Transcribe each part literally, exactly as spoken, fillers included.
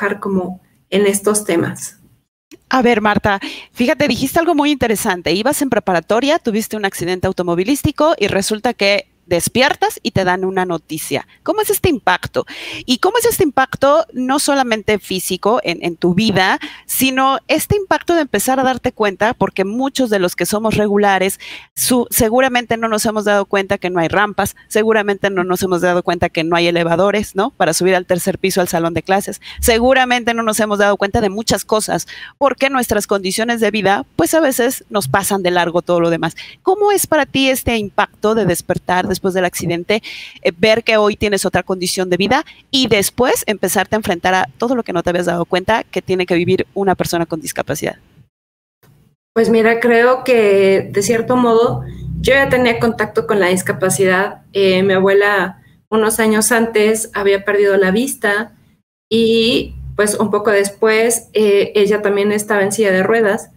trabajar como en estos temas. A ver, Marta, fíjate, dijiste algo muy interesante. Ibas en preparatoria, tuviste un accidente automovilístico y resulta que despiertas y te dan una noticia. ¿Cómo es este impacto? Y cómo es este impacto no solamente físico en, en tu vida, sino este impacto de empezar a darte cuenta, porque muchos de los que somos regulares su, seguramente no nos hemos dado cuenta que no hay rampas, seguramente no nos hemos dado cuenta que no hay elevadores, ¿no? Para subir al tercer piso al salón de clases. Seguramente no nos hemos dado cuenta de muchas cosas, porque nuestras condiciones de vida, pues a veces nos pasan de largo todo lo demás. ¿Cómo es para ti este impacto de despertar después después del accidente, eh, ver que hoy tienes otra condición de vida y después empezarte a enfrentar a todo lo que no te habías dado cuenta que tiene que vivir una persona con discapacidad? Pues mira, creo que de cierto modo yo ya tenía contacto con la discapacidad. Eh, mi abuela unos años antes había perdido la vista y pues un poco después eh, ella también estaba en silla de ruedas.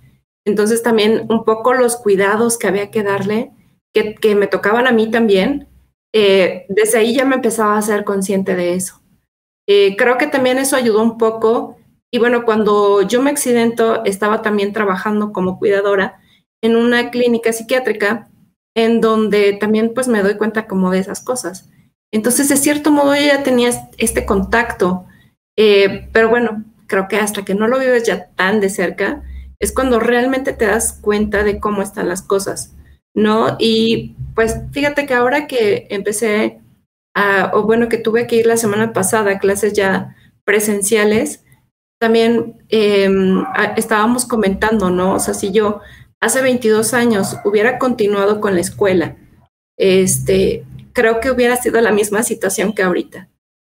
Entonces también un poco los cuidados que había que darle Que, que me tocaban a mí también, eh, desde ahí ya me empezaba a ser consciente de eso. Eh, creo que también eso ayudó un poco. Y bueno, cuando yo me accidento, estaba también trabajando como cuidadora en una clínica psiquiátrica, en donde también pues me doy cuenta como de esas cosas. Entonces, de cierto modo, yo ya tenía este contacto. Eh, pero bueno, creo que hasta que no lo vives ya tan de cerca, es cuando realmente te das cuenta de cómo están las cosas, ¿no? Y pues fíjate que ahora que empecé, a, o bueno, que tuve que ir la semana pasada a clases ya presenciales, también eh, estábamos comentando, ¿no? O sea, si yo hace veintidós años hubiera continuado con la escuela, este, creo que hubiera sido la misma situación que ahorita.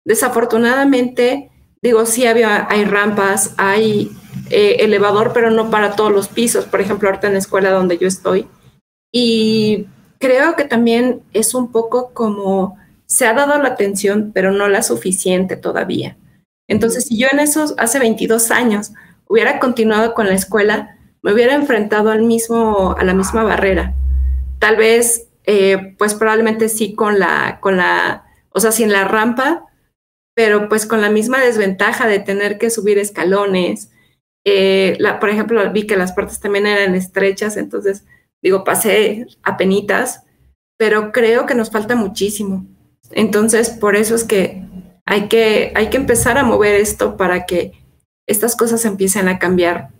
Desafortunadamente, digo, sí había, hay rampas, hay eh, elevador, pero no para todos los pisos. Por ejemplo, ahorita en la escuela donde yo estoy, y creo que también es un poco como se ha dado la atención, pero no la suficiente todavía. Entonces, si yo en esos hace veintidós años hubiera continuado con la escuela, me hubiera enfrentado al mismo, a la misma barrera. Tal vez, eh, pues probablemente sí con la, con la, o sea, sin la rampa, pero pues con la misma desventaja de tener que subir escalones. Eh, la, por ejemplo, vi que las puertas también eran estrechas, entonces... Digo, pasé apenitas, pero creo que nos falta muchísimo. Entonces, por eso es que hay que, hay que empezar a mover esto para que estas cosas empiecen a cambiar.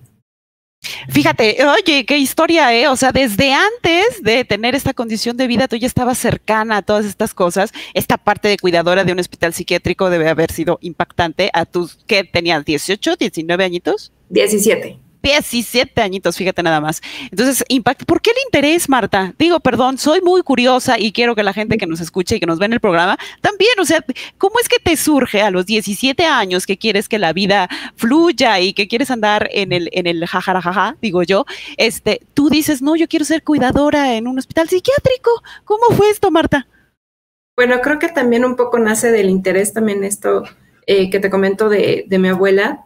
Fíjate, oye, qué historia, ¿eh? O sea, desde antes de tener esta condición de vida, tú ya estabas cercana a todas estas cosas. Esta parte de cuidadora de un hospital psiquiátrico debe haber sido impactante a tus, ¿qué tenías? ¿dieciocho, diecinueve añitos? diecisiete. diecisiete añitos, fíjate nada más. Entonces, impacto. ¿Por qué el interés, Marta? Digo, perdón, soy muy curiosa y quiero que la gente que nos escuche y que nos ve en el programa también, o sea, ¿cómo es que te surge a los diecisiete años que quieres que la vida fluya y que quieres andar en el, en el jajarajaja, digo yo? Este, tú dices, no, yo quiero ser cuidadora en un hospital psiquiátrico. ¿Cómo fue esto, Marta? Bueno, creo que también un poco nace del interés también esto eh, que te comento de, de mi abuela.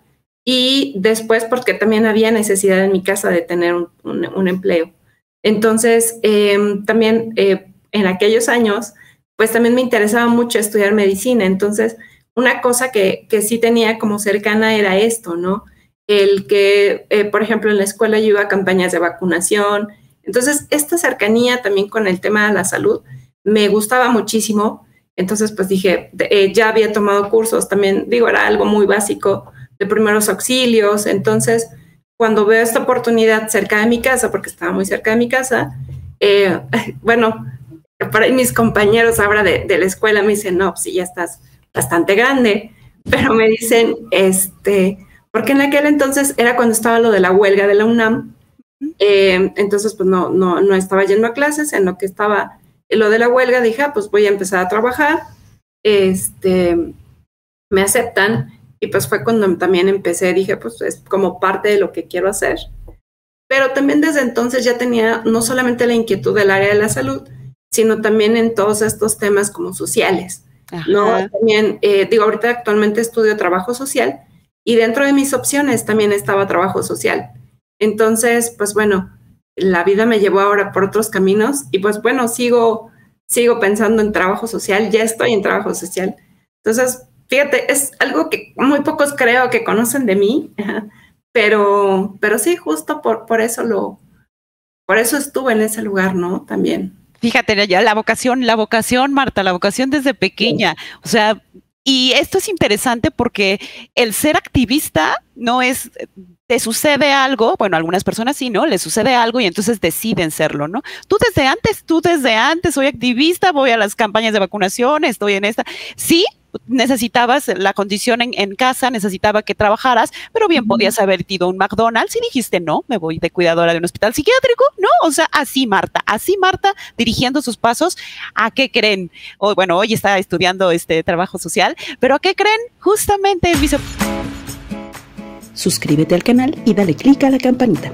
Y después porque también había necesidad en mi casa de tener un, un, un empleo. Entonces, eh, también eh, en aquellos años, pues también me interesaba mucho estudiar medicina. Entonces, una cosa que, que sí tenía como cercana era esto, ¿no? El que, eh, por ejemplo, en la escuela yo iba a campañas de vacunación. Entonces, esta cercanía también con el tema de la salud me gustaba muchísimo. Entonces, pues dije, eh, ya había tomado cursos también, digo, era algo muy básico, de primeros auxilios. Entonces, cuando veo esta oportunidad cerca de mi casa, porque estaba muy cerca de mi casa, eh, bueno, por ahí mis compañeros ahora de, de la escuela me dicen, no, sí, ya estás bastante grande, pero me dicen, este, porque en aquel entonces era cuando estaba lo de la huelga de la UNAM, eh, entonces pues no, no, no estaba yendo a clases, en lo que estaba lo de la huelga dije, ah, pues voy a empezar a trabajar, este, me aceptan. Y pues fue cuando también empecé, dije, pues es como parte de lo que quiero hacer. Pero también desde entonces ya tenía no solamente la inquietud del área de la salud, sino también en todos estos temas como sociales. Ajá. ¿No? También, eh, digo, ahorita actualmente estudio trabajo social y dentro de mis opciones también estaba trabajo social. Entonces, pues bueno, la vida me llevó ahora por otros caminos y pues bueno, sigo, sigo pensando en trabajo social, ya estoy en trabajo social. Entonces, Fíjate, es algo que muy pocos creo que conocen de mí, pero, pero sí, justo por, por eso lo, por eso estuve en ese lugar, ¿no? También. Fíjate, ya la vocación, la vocación, Marta, la vocación desde pequeña. O sea, y esto es interesante porque el ser activista no es, te sucede algo, bueno, algunas personas sí, ¿no? Les sucede algo y entonces deciden serlo, ¿no? Tú desde antes, tú desde antes, soy activista, voy a las campañas de vacunación, estoy en esta. Sí, necesitabas la condición en, en casa, necesitaba que trabajaras, pero bien podías haber ido a un McDonald's y dijiste, no, me voy de cuidadora de un hospital psiquiátrico, ¿no? O sea, así Marta, así Marta, dirigiendo sus pasos, ¿a qué creen? Oh, bueno, hoy está estudiando este trabajo social, pero ¿a qué creen? Justamente en mis... Suscríbete al canal y dale clic a la campanita.